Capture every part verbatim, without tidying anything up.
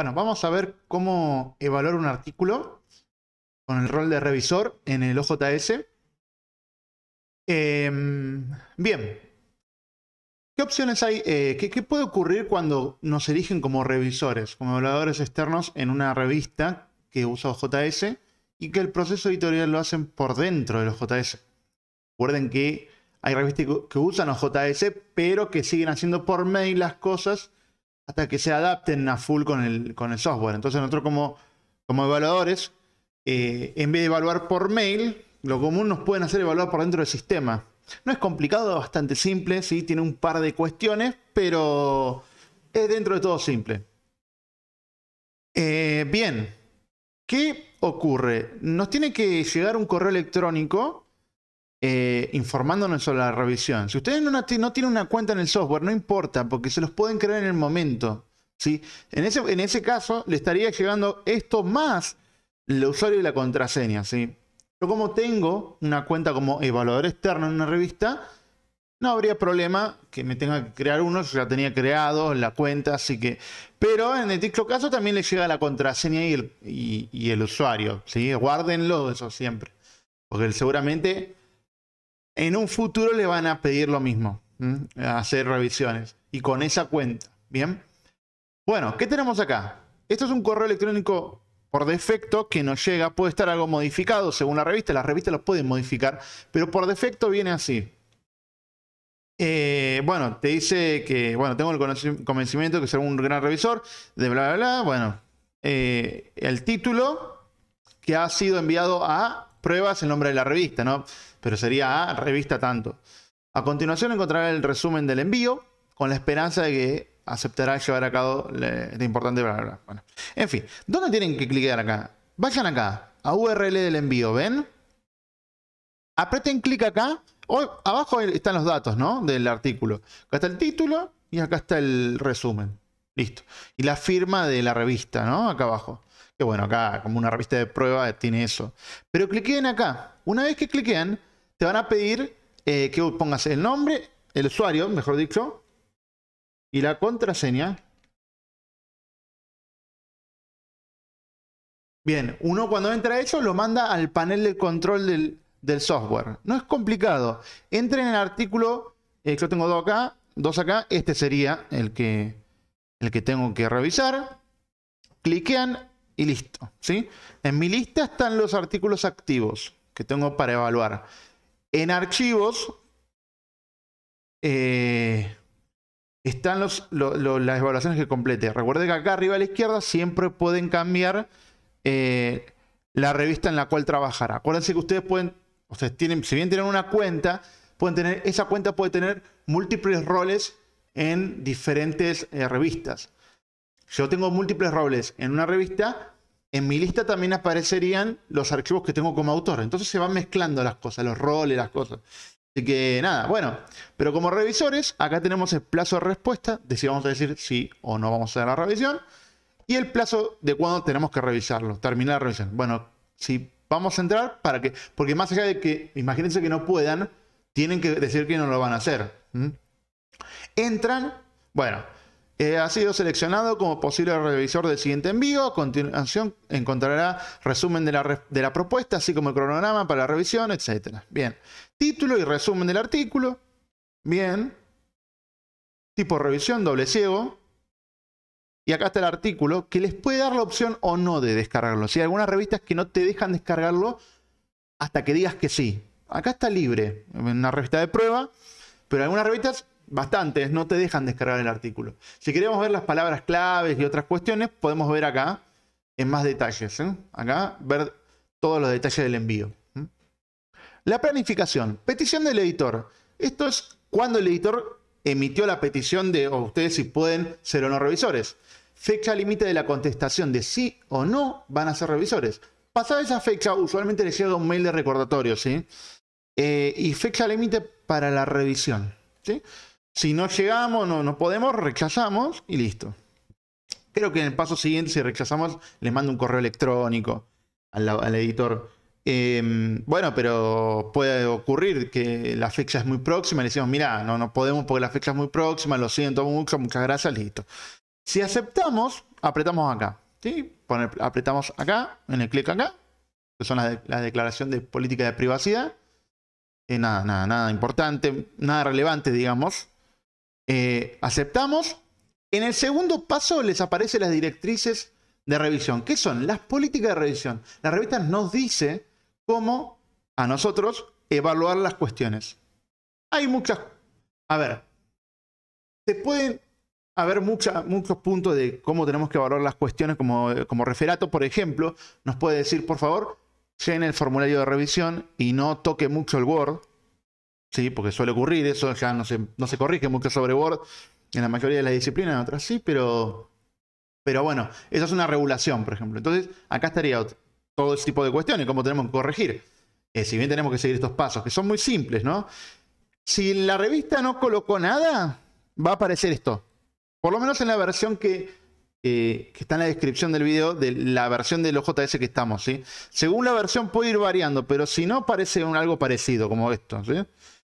Bueno, vamos a ver cómo evaluar un artículo con el rol de revisor en el O J S. Eh, bien. ¿Qué opciones hay? Eh, ¿qué, ¿Qué puede ocurrir cuando nos eligen como revisores, como evaluadores externos en una revista que usa O J S y que el proceso editorial lo hacen por dentro del O J S? Recuerden que hay revistas que usan O J S, pero que siguen haciendo por mail las cosas hasta que se adapten a full con el, con el software. Entonces nosotros como, como evaluadores, eh, en vez de evaluar por mail, lo común nos pueden hacer evaluar por dentro del sistema. No es complicado, bastante simple, sí, tiene un par de cuestiones, pero es dentro de todo simple. Eh, bien, ¿qué ocurre? Nos tiene que llegar un correo electrónico eh, informándonos sobre la revisión. Si ustedes no, no tienen una cuenta en el software, no importa, porque se los pueden crear en el momento, ¿sí? En ese, en ese caso, le estaría llegando esto más el usuario y la contraseña, ¿sí? Yo como tengo una cuenta como evaluador externo en una revista, no habría problema que me tenga que crear uno. Yo ya tenía creado la cuenta, así que... Pero en el dicho caso también le llega la contraseña y el, y, y el usuario, ¿sí? Guárdenlo eso siempre, porque seguramente en un futuro le van a pedir lo mismo, ¿sí? A hacer revisiones y con esa cuenta, ¿bien? Bueno, ¿qué tenemos acá? Esto es un correo electrónico por defecto que nos llega, puede estar algo modificado según la revista, las revistas los pueden modificar, pero por defecto viene así. Eh, bueno, te dice que, bueno, tengo el convencimiento que será un gran revisor, de bla, bla, bla, bueno, eh, el título que ha sido enviado a pruebas, el nombre de la revista, ¿no? Pero sería a revista tanto. A continuación encontrará el resumen del envío, con la esperanza de que aceptará llevar a cabo de importante bla, bla, bla. Bueno, en fin, ¿dónde tienen que clicar acá? Vayan acá, a U R L del envío, ¿ven? Apreten clic acá. O, abajo están los datos, ¿no? Del artículo. Acá está el título y acá está el resumen. Listo. Y la firma de la revista, ¿no? Acá abajo. Que bueno, acá como una revista de prueba tiene eso. Pero cliquen acá. Una vez que cliquen, te van a pedir eh, que pongas el nombre, el usuario, mejor dicho, y la contraseña. Bien, uno cuando entra a eso lo manda al panel de control del, del software. No es complicado. Entren en el artículo, eh, yo tengo dos acá, dos acá. Este sería el que, el que tengo que revisar. Cliquean y listo, ¿sí? En mi lista están los artículos activos que tengo para evaluar. En archivos... Eh, Están los, lo, lo, las evaluaciones que complete. Recuerden que acá arriba a la izquierda siempre pueden cambiar eh, la revista en la cual trabajar. Acuérdense que ustedes pueden, ustedes tienen, si bien tienen una cuenta, pueden tener, esa cuenta puede tener múltiples roles en diferentes eh, revistas. Yo tengo múltiples roles en una revista, en mi lista también aparecerían los archivos que tengo como autor. Entonces se van mezclando las cosas, los roles, las cosas. Así que nada, bueno, pero como revisores, acá tenemos el plazo de respuesta de si vamos a decir sí o no vamos a hacer la revisión y el plazo de cuándo tenemos que revisarlo, terminar la revisión. Bueno, si vamos a entrar, para que, porque más allá de que, imagínense que no puedan, tienen que decir que no lo van a hacer. ¿Mm? Entran, bueno, eh, ha sido seleccionado como posible revisor del siguiente envío. A continuación encontrará resumen de la, de la propuesta, así como el cronograma para la revisión, etcétera. Bien. Título y resumen del artículo. Bien. Tipo de revisión, doble ciego. Y acá está el artículo que les puede dar la opción o no de descargarlo. Si hay algunas revistas que no te dejan descargarlo hasta que digas que sí. Acá está libre, en una revista de prueba. Pero algunas revistas, bastantes, no te dejan descargar el artículo. Si queremos ver las palabras claves y otras cuestiones, podemos ver acá en más detalles, ¿eh? Acá ver todos los detalles del envío. La planificación, petición del editor. Esto es cuando el editor emitió la petición de, o ustedes si pueden ser o no revisores. Fecha límite de la contestación de sí o no van a ser revisores. Pasada esa fecha, usualmente les llega un mail de recordatorio, ¿sí? Eh, y fecha límite para la revisión, ¿sí? Si no llegamos, no, no podemos, rechazamos y listo. Creo que en el paso siguiente, si rechazamos, les mando un correo electrónico al, al editor. Eh, bueno, pero puede ocurrir que la fecha es muy próxima y le decimos, mirá, no, no podemos porque la fecha es muy próxima, lo siento mucho, muchas gracias, listo. Si aceptamos, apretamos acá. ¿Sí? Poner, apretamos acá, en el clic acá, que son las, de, las declaraciones de política de privacidad. Eh, nada, nada, nada importante, nada relevante, digamos. Eh, aceptamos. En el segundo paso les aparecen las directrices de revisión. ¿Qué son? Las políticas de revisión. La revista nos dice cómo a nosotros evaluar las cuestiones. Hay muchas... A ver, se pueden haber mucha, muchos puntos de cómo tenemos que evaluar las cuestiones como, como referato. Por ejemplo, nos puede decir, por favor, llene el formulario de revisión y no toque mucho el Word. Sí, porque suele ocurrir eso, ya no se, no se corrige mucho sobre Word. En la mayoría de las disciplinas, en otras sí, pero... Pero bueno, esa es una regulación, por ejemplo. Entonces, acá estaría todo ese tipo de cuestiones, cómo tenemos que corregir. Eh, si bien tenemos que seguir estos pasos, que son muy simples, ¿no? Si la revista no colocó nada, va a aparecer esto. Por lo menos en la versión que, eh, que está en la descripción del video, de la versión del O J S que estamos, ¿sí? Según la versión puede ir variando, pero si no, aparece un, algo parecido, como esto, ¿sí?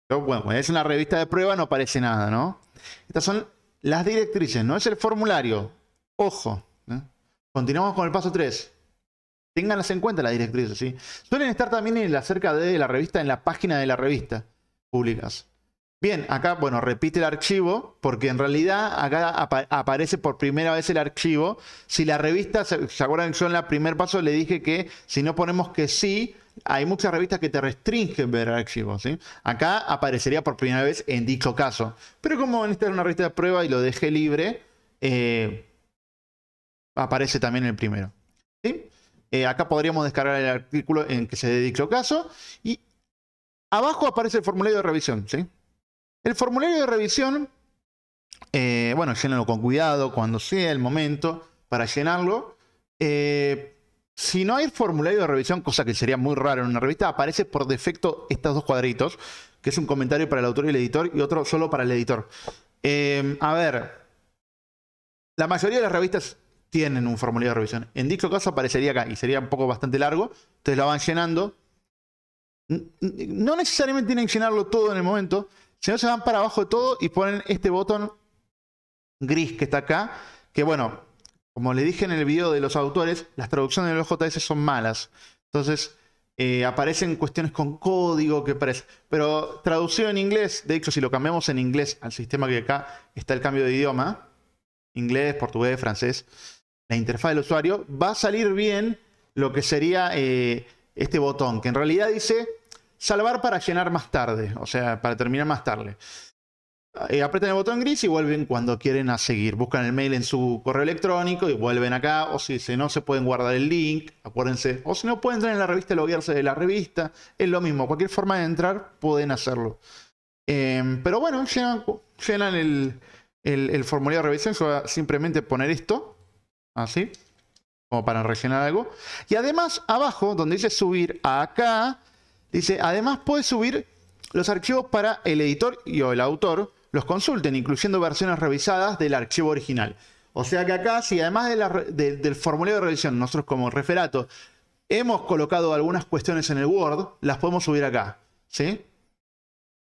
Pero bueno, es una revista de prueba, no aparece nada, ¿no? Estas son las directrices, no es el formulario. Ojo, ¿eh? Continuamos con el paso tres. Ténganlas en cuenta las directrices, ¿sí? Suelen estar también en la cerca de la revista, en la página de la revista públicas. Bien, acá, bueno, repite el archivo, porque en realidad acá apa aparece por primera vez el archivo. Si la revista, ¿se acuerdan? Yo en el primer paso le dije que si no ponemos que sí, hay muchas revistas que te restringen ver archivos, ¿sí? Acá aparecería por primera vez en dicho caso. Pero como en esta era una revista de prueba y lo dejé libre, eh... aparece también el primero, ¿sí? Eh, acá podríamos descargar el artículo en que se dé dicho caso. Y abajo aparece el formulario de revisión, ¿sí? El formulario de revisión, eh, bueno, llénalo con cuidado cuando sea el momento para llenarlo. Eh, si no hay formulario de revisión, cosa que sería muy raro en una revista, aparece por defecto estos dos cuadritos, que es un comentario para el autor y el editor y otro solo para el editor. Eh, a ver, la mayoría de las revistas tienen un formulario de revisión. En dicho caso aparecería acá y sería un poco bastante largo. Ustedes lo van llenando. No necesariamente tienen que llenarlo todo en el momento, sino se van para abajo de todo y ponen este botón gris que está acá. Que bueno, como les dije en el video de los autores, las traducciones de los O J S son malas. Entonces eh, aparecen cuestiones con código que parece. Pero traducido en inglés, de hecho si lo cambiamos en inglés al sistema que acá está el cambio de idioma, inglés, portugués, francés, la interfaz del usuario, va a salir bien lo que sería eh, este botón, que en realidad dice salvar para llenar más tarde, o sea, para terminar más tarde. Eh, apretan el botón gris y vuelven cuando quieren a seguir. Buscan el mail en su correo electrónico y vuelven acá, o si, si no, se pueden guardar el link, acuérdense. O si no, pueden entrar en la revista y loguearse de la revista. Es lo mismo, cualquier forma de entrar pueden hacerlo. Eh, pero bueno, llenan, llenan el... El, el formulario de revisión. Yo voy a simplemente poner esto, así, como para rellenar algo. Y además, abajo, donde dice subir a acá, dice, además puedes subir los archivos para el editor y o el autor los consulten, incluyendo versiones revisadas del archivo original. O sea que acá, si además de la, de, del formulario de revisión, nosotros como referato, hemos colocado algunas cuestiones en el Word, las podemos subir acá, ¿sí?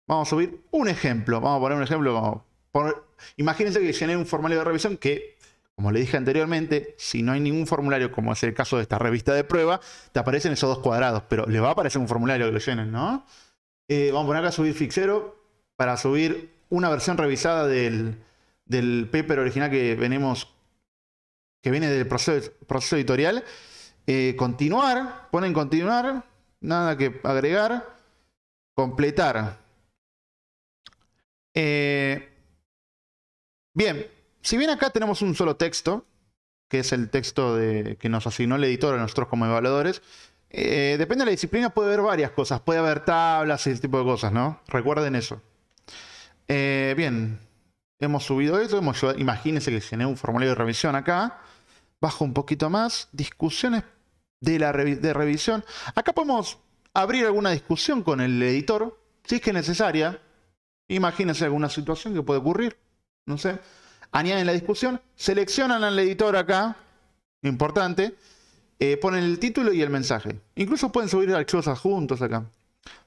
Vamos a subir un ejemplo. Vamos a poner un ejemplo como... Por, imagínense que llené un formulario de revisión que, como le dije anteriormente, si no hay ningún formulario, como es el caso de esta revista de prueba, te aparecen esos dos cuadrados, pero les va a aparecer un formulario que lo llenen, ¿no? Eh, vamos a poner acá subir fichero para subir una versión revisada del, del paper original que venimos, que viene del proceso, proceso editorial. Eh, continuar, ponen continuar, nada que agregar, completar. Eh... Bien, si bien acá tenemos un solo texto, que es el texto de, que nos asignó el editor a nosotros como evaluadores, eh, depende de la disciplina, puede haber varias cosas, puede haber tablas y ese tipo de cosas, ¿no? Recuerden eso. Eh, bien, hemos subido esto, hemos, imagínense que llené un formulario de revisión acá, bajo un poquito más, discusiones de, la revi de revisión. Acá podemos abrir alguna discusión con el editor, si es que es necesaria. Imagínense alguna situación que puede ocurrir. No sé, añaden la discusión, seleccionan al editor acá, importante, eh, ponen el título y el mensaje. Incluso pueden subir archivos adjuntos acá,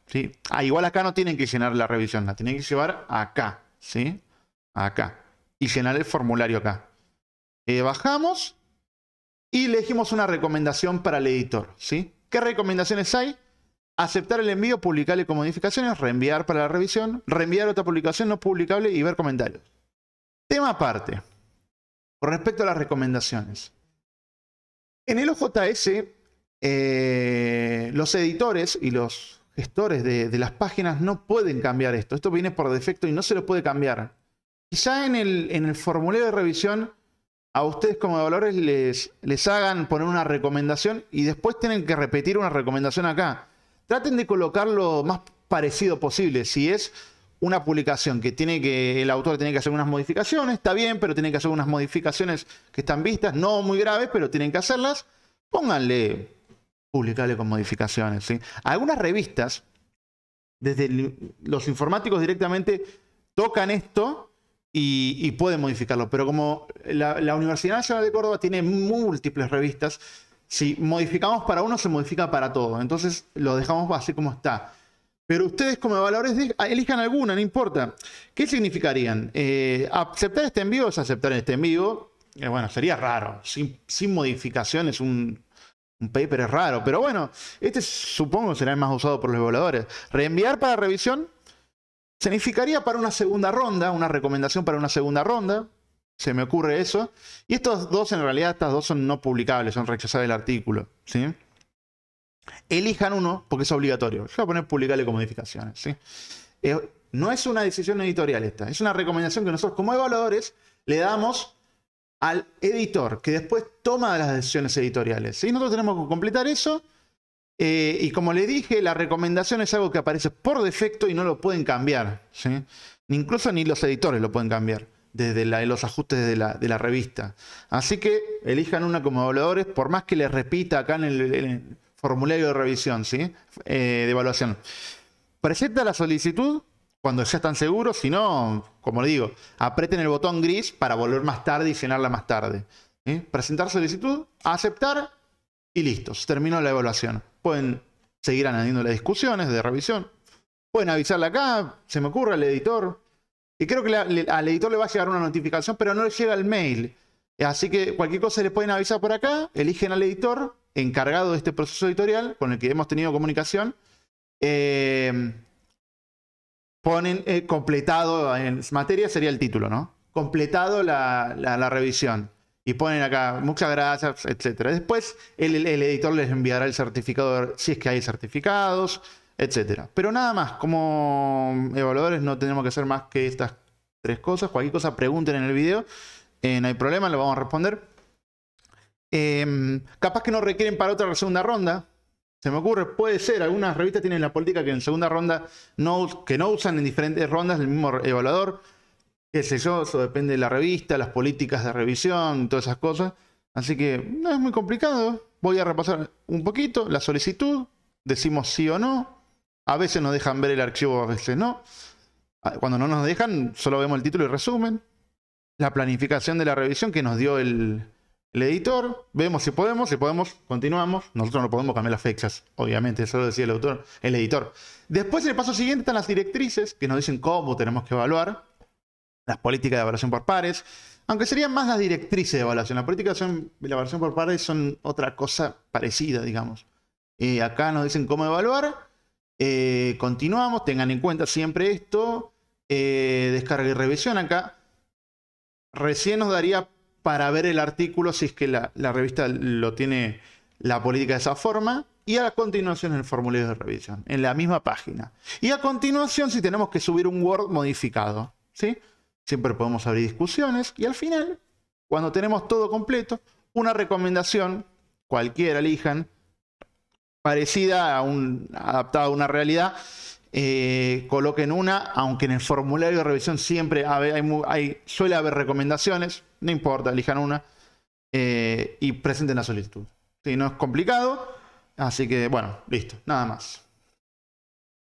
¿sí? Ah, igual acá no tienen que llenar la revisión, la tienen que llevar acá, ¿sí? Acá. Y llenar el formulario acá. Eh, bajamos y le dijimos una recomendación para el editor, ¿sí? ¿Qué recomendaciones hay? Aceptar el envío, publicarle con modificaciones, reenviar para la revisión, reenviar otra publicación no publicable y ver comentarios. Tema aparte, respecto a las recomendaciones. En el O J S, eh, los editores y los gestores de, de las páginas no pueden cambiar esto. Esto viene por defecto y no se lo puede cambiar. Quizá en el, en el formulario de revisión a ustedes como evaluadores les, les hagan poner una recomendación y después tienen que repetir una recomendación acá. Traten de colocar lo más parecido posible. Si es una publicación que tiene que, el autor tiene que hacer unas modificaciones, está bien, pero tiene que hacer unas modificaciones que están vistas, no muy graves, pero tienen que hacerlas, pónganle, publicarle con modificaciones, ¿sí? Algunas revistas, desde el, los informáticos directamente tocan esto y, y pueden modificarlo, pero como la, la Universidad Nacional de Córdoba tiene múltiples revistas, si modificamos para uno, se modifica para todo. Entonces lo dejamos así como está. Pero ustedes como evaluadores elijan alguna, no importa. ¿Qué significarían? Eh, aceptar este envío es aceptar este envío. Eh, bueno, sería raro. Sin, sin modificaciones un, un paper es raro. Pero bueno, este supongo será el más usado por los evaluadores. Reenviar para revisión significaría para una segunda ronda, una recomendación para una segunda ronda. Se me ocurre eso. Y estos dos, en realidad, estas dos son no publicables, son rechazables el artículo, ¿sí? Elijan uno porque es obligatorio. Yo voy a poner publicarle con modificaciones, ¿sí? Eh, no es una decisión editorial esta. Es una recomendación que nosotros como evaluadores le damos al editor, que después toma las decisiones editoriales, ¿sí? Nosotros tenemos que completar eso. Eh, y como le dije, la recomendación es algo que aparece por defecto y no lo pueden cambiar, ¿sí? Incluso ni los editores lo pueden cambiar. Desde la, los ajustes de la, de la revista. Así que elijan una como evaluadores, por más que les repita acá en el, en el formulario de revisión, ¿sí? Eh, de evaluación. Presenta la solicitud cuando ya están seguros, si no, como le digo, aprieten el botón gris para volver más tarde y llenarla más tarde. ¿Sí? Presentar solicitud, aceptar y listo, se terminó la evaluación. Pueden seguir añadiendo las discusiones de revisión. Pueden avisarla acá, se me ocurre al editor. Y creo que la, le, al editor le va a llegar una notificación, pero no le llega el mail. Así que cualquier cosa le pueden avisar por acá. Eligen al editor encargado de este proceso editorial con el que hemos tenido comunicación. Eh, ponen eh, completado, en materia sería el título, ¿no? Completado la, la, la revisión. Y ponen acá, muchas gracias, etcétera. Después el, el, el editor les enviará el certificado, si es que hay certificados, etcétera. Pero nada más, como evaluadores no tenemos que hacer más que estas tres cosas. Cualquier cosa pregunten en el video, eh, no hay problema, lo vamos a responder. Eh, capaz que no requieren para otra segunda ronda, se me ocurre, puede ser. Algunas revistas tienen la política que en segunda ronda no, que no usan en diferentes rondas el mismo evaluador, qué sé yo, eso depende de la revista, las políticas de revisión, todas esas cosas. Así que no es muy complicado. Voy a repasar un poquito la solicitud, decimos sí o no. A veces nos dejan ver el archivo, a veces no. Cuando no nos dejan, solo vemos el título y resumen. La planificación de la revisión que nos dio el, el editor. Vemos si podemos, si podemos, continuamos. Nosotros no podemos cambiar las fechas, obviamente, eso lo decía el autor, el editor. Después, en el paso siguiente, están las directrices, que nos dicen cómo tenemos que evaluar. Las políticas de evaluación por pares. Aunque serían más las directrices de evaluación. Las políticas de evaluación por pares son otra cosa parecida, digamos. Y acá nos dicen cómo evaluar. Eh, continuamos, tengan en cuenta siempre esto. Eh, descarga y revisión acá. Recién nos daría para ver el artículo si es que la, la revista lo tiene la política de esa forma. Y a continuación el formulario de revisión, en la misma página. Y a continuación si tenemos que subir un Word modificado, ¿sí? Siempre podemos abrir discusiones. Y al final, cuando tenemos todo completo, una recomendación, cualquiera elijan, parecida a un, adaptada a una realidad, eh, coloquen una, aunque en el formulario de revisión siempre hay, hay, hay, suele haber recomendaciones, no importa, elijan una eh, y presenten la solicitud. Sí, no es complicado, así que bueno, listo, nada más.